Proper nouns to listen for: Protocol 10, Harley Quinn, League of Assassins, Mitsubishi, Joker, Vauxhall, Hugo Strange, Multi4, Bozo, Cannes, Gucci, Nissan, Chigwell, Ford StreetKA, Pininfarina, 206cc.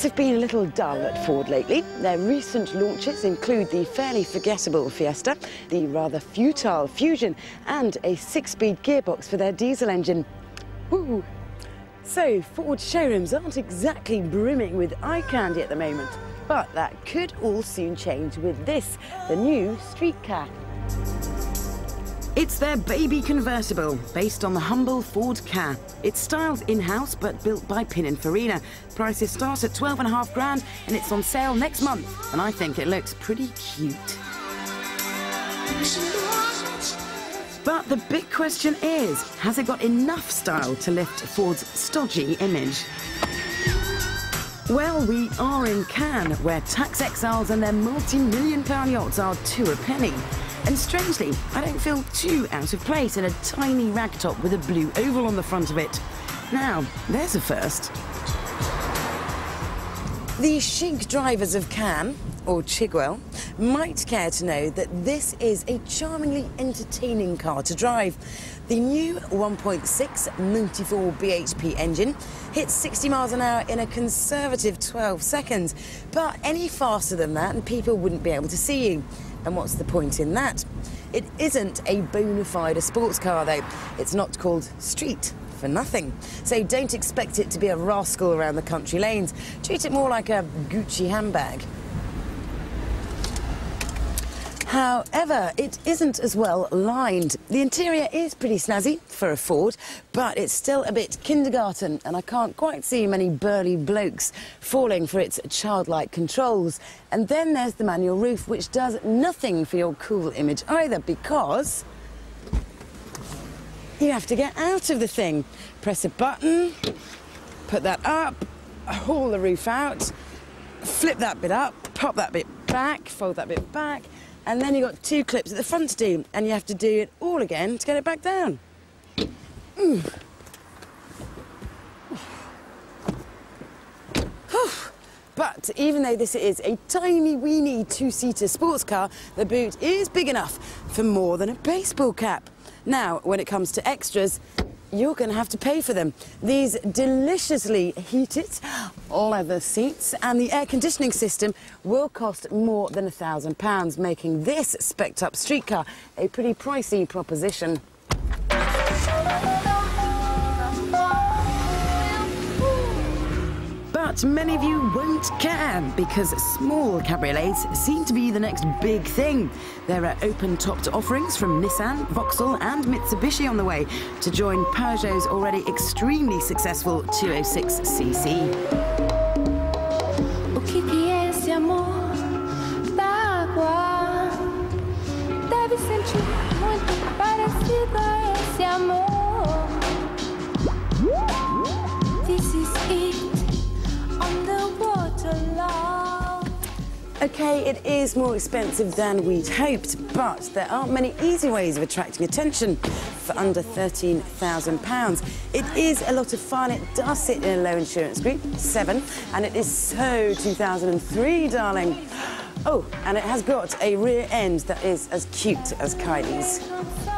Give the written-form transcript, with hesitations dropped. Things have been a little dull at Ford lately. Their recent launches include the fairly forgettable Fiesta, the rather futile Fusion, and a 6-speed gearbox for their diesel engine. Woo! So, Ford showrooms aren't exactly brimming with eye candy at the moment, but that could all soon change with this, the new StreetKA. It's their baby convertible, based on the humble Ford Ka. It's styled in-house, but built by Pininfarina. Prices start at 12 and a half grand, and it's on sale next month. And I think it looks pretty cute. But the big question is, has it got enough style to lift Ford's stodgy image? Well, we are in Cannes, where tax exiles and their multi-million-pound yachts are to a penny. And strangely, I don't feel too out of place in a tiny ragtop with a blue oval on the front of it. Now, there's a first. The chic drivers of Cannes, or Chigwell, might care to know that this is a charmingly entertaining car to drive. The new 1.6 Multi4 bhp engine hits 60 miles an hour in a conservative 12 seconds, but any faster than that and people wouldn't be able to see you. And what's the point in that? It isn't a bona fide sports car, though. It's not called Street for nothing. So don't expect it to be a rascal around the country lanes. Treat it more like a Gucci handbag. However, it isn't as well lined. The interior is pretty snazzy for a Ford, but it's still a bit kindergarten, and I can't quite see many burly blokes falling for its childlike controls. And then there's the manual roof, which does nothing for your cool image either, because you have to get out of the thing. Press a button, put that up, haul the roof out, flip that bit up, pop that bit back, fold that bit back, and then you've got two clips at the front to do, and you have to do it all again to get it back down. Mm. But even though this is a tiny, weeny two-seater sports car, the boot is big enough for more than a baseball cap. Now, when it comes to extras, you're going to have to pay for them. These deliciously heated leather seats and the air conditioning system will cost more than £1,000, making this specced up StreetKA a pretty pricey proposition. But many of you won't care, because small cabriolets seem to be the next big thing. There are open-topped offerings from Nissan, Vauxhall and Mitsubishi on the way to join Peugeot's already extremely successful 206cc. This is it. OK, it is more expensive than we'd hoped, but there aren't many easy ways of attracting attention for under £13,000. It is a lot of fun. It does sit in a low insurance group, 7, and it is so 2003, darling. Oh, and it has got a rear end that is as cute as Kylie's.